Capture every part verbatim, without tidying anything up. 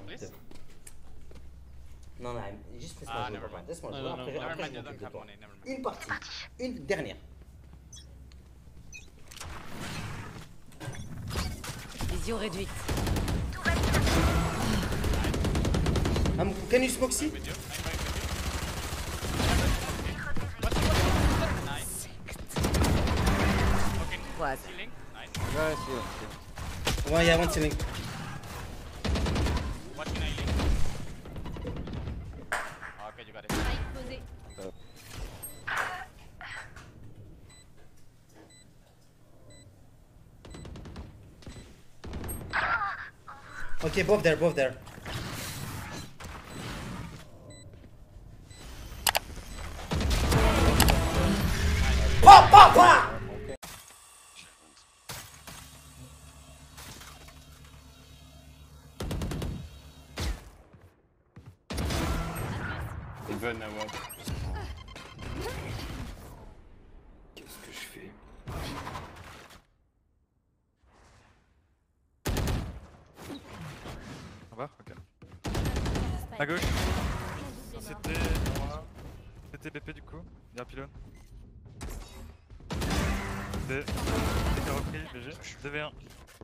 me, please? Non, non, juste laisse-moi ah, jouer, papa. Laisse-moi jouer, après, non, après, non, après je m'occupe de toi. Une partie, une dernière. Vision réduite. Um, can you smoke C? What? Why I want ceiling. What can I link? Okay, you got it. Uh. Okay, both there, both there. Pop, pop, pop! Bonne à voir. Qu'est-ce que je fais? On va? Ok. À gauche. C'était... C'était B P du coup. Il y a un pylône. C'était repris, B G. deux v un.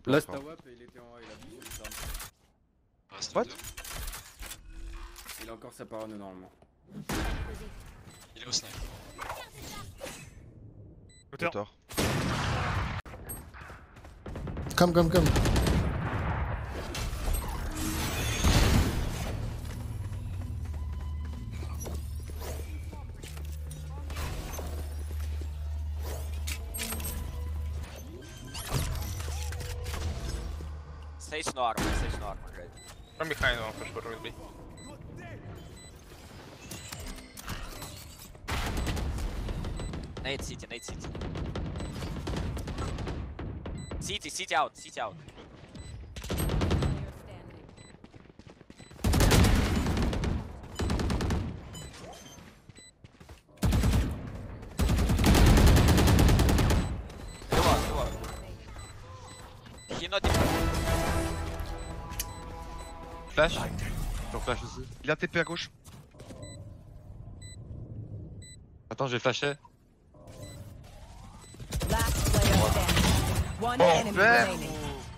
Là c'était W A P et il était en A, il a mis une arme. What? Il a encore sa parano normalement. Il est au snipe. Hauteur. Come, come, come. Stay no armor, stay no armor, right? From behind one for sure will be. Nade city, nade city. City, city out, city out. Go on, go on. He not flash. J'en flash aussi. Il a T P à gauche. Attends, je vais flasher. Bon, frère!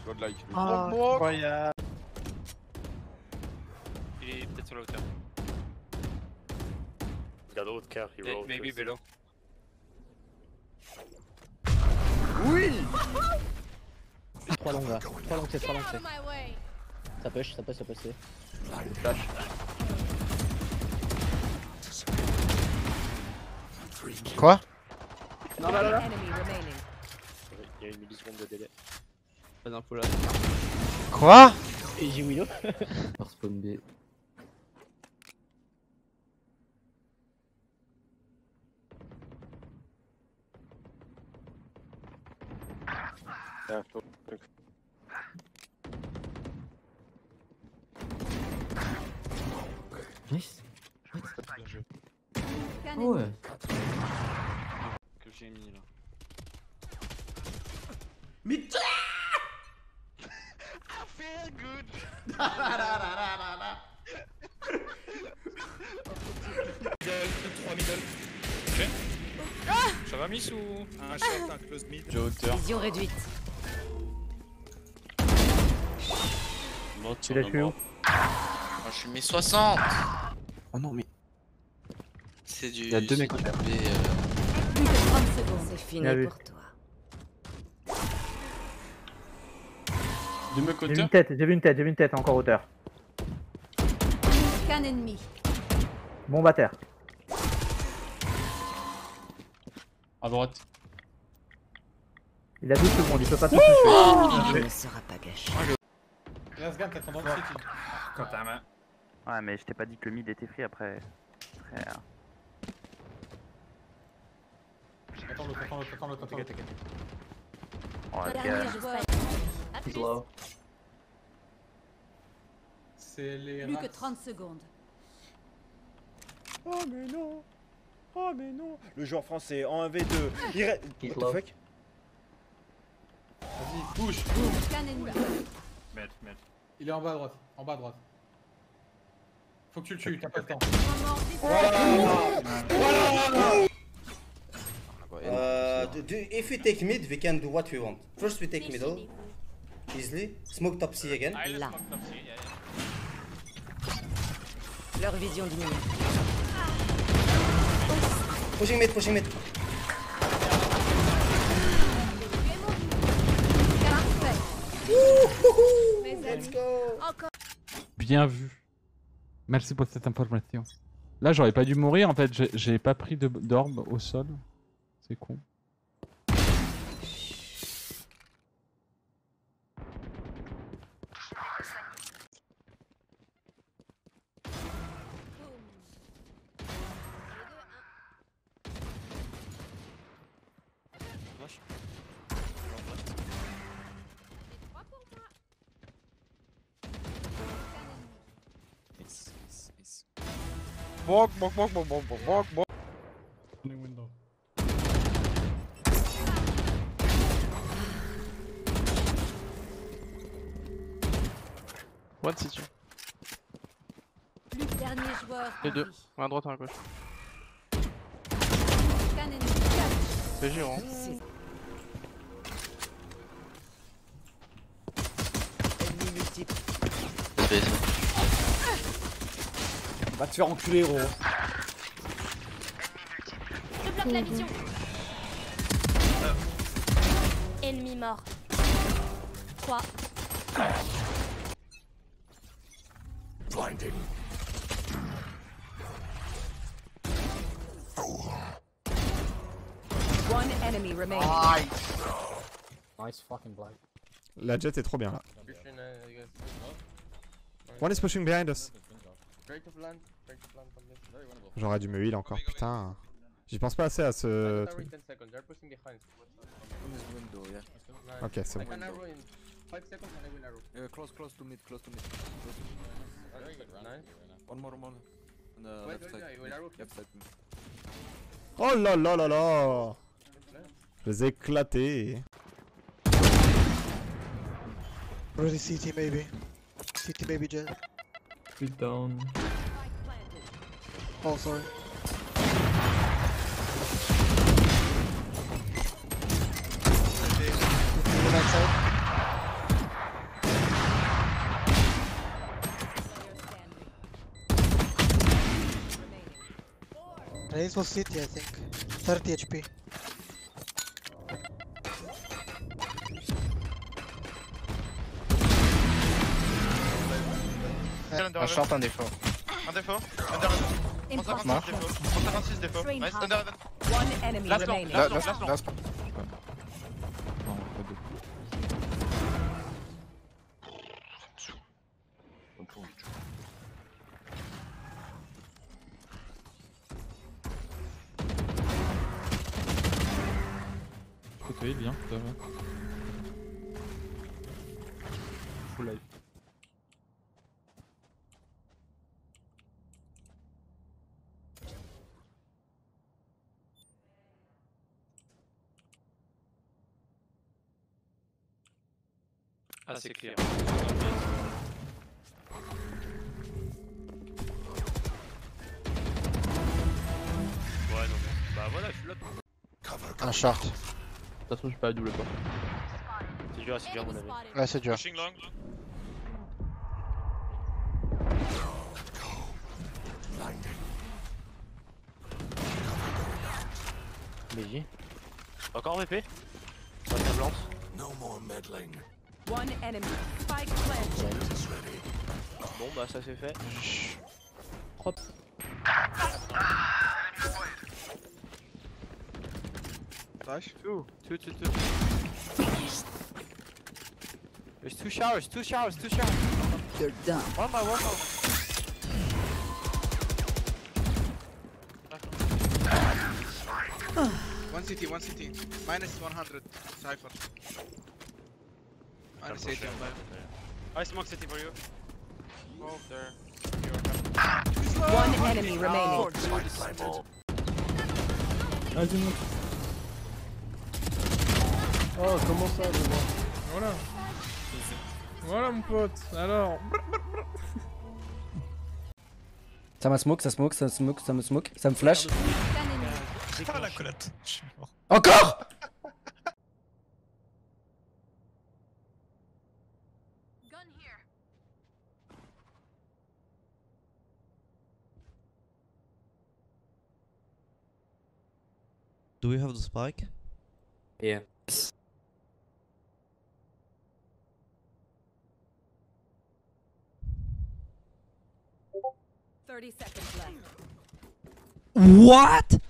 Godlike. Incroyable! Il est peut-être sur la hauteur. Regarde l'autre car, il roule. Maybe below. Oui! trois longs là. trois longs, c'est trois longs. Ça push, ça push, ça push. Flash. Quoi? Non, là, là, là. Il y a une milliseconde de délai. Pas d'info là. Quoi? Et j'ai Willow. Par spawn B. Nice. Oh ouais. Que j'ai mis là. Mais tu I feel good. Okay. Ah ça va miss ou un shot, un close mid. J'ai hauteur. Vision réduite. Bon, tu l'as tué où? Je suis mis soixante. Oh non mais c'est du... Il y a deux mecs en terre. C'est fini pour toi. J'ai vu une tête, j'ai vu une tête, j'ai vu une tête, encore hauteur. Scan ennemi. Bon batteur. À droite. Il a deux secondes, il peut pas tout toucher. Il ne sera pas gâché. Last gun, t'as ton droit de city. Quand t'as main. Ouais, mais je t'ai pas dit que le mid était free après. Frère. Attends, l'autre, attends, l'autre, attends, l'autre, attends, t'inquiète, t'inquiète. Oh la gueule. C'est les plus que trente secondes. Oh mais non. Oh mais non. Le joueur français en un v deux. Il reste... What the fuck? Vas-y, bouge, bouge. Il est en bas à droite. En bas à droite. Faut que tu le tues, t'as pas le temps. Voilà. Uh, do, do, if we take mid, we can do what we want. First we take middle, easily. Smoke top C again. Là. Leur vision diminue. Pushing mid, pushing mid. Let's go. Bien vu. Merci pour cette information. Là, j'aurais pas dû mourir en fait. J'ai pas pris d'orbe au sol. C'est con. Walk, walk, walk, walk, walk, walk, walk. Window. One situ. Les deux, un à droite, un à gauche. C'est gérant. Va te faire enculer, gros. Je bloque la vision. Ennemi mort. trois. Blinding. One enemy remains. Nice. Nice fucking blind. La jet est trop bien là. One is pushing behind us. J'aurais dû me heal encore, putain. J'y pense pas assez à ce truc. Ok, c'est bon. Close, close to mid, close to mid. One more, one more. On the left side. Left side. Oh la la la la! Je les ai éclatés. Ready C T maybe. C T maybe just. Sit down. Oh, sorry. The backside. Raise was city, I think. thirty H P. Un short, un défaut. Un défaut. Under cent cinquante-six défaut. Nice. Under one. Last long. Last long. Last long. Côté bien, ça va. Full life. Ah, c'est clair. Ouais, non, bah voilà, je suis là. Un short. De toute façon, j'ai pas la double porte. C'est dur, c'est dur, mon ami. Ouais, c'est dur. B G. Encore V P. Pas de lance. No more meddling. One enemy. Spike planted. Bon bah ça c'est fait. Hop. Flash. Two. Two, two, two. There's two showers, two showers, two showers. They're done. One by one. By. One C T, one C T. Minus one hundred. Cypher. I smoke city for you. Oh, there. One enemy remaining. Oh, comment ça, le voir. Voilà. Voilà, mon pote. Alors. Ça m'a smoke, ça smoke, ça smoke, ça me smoke, ça me flash. Ah la colette. Encore. Do we have the spike? Yeah. thirty seconds left. What?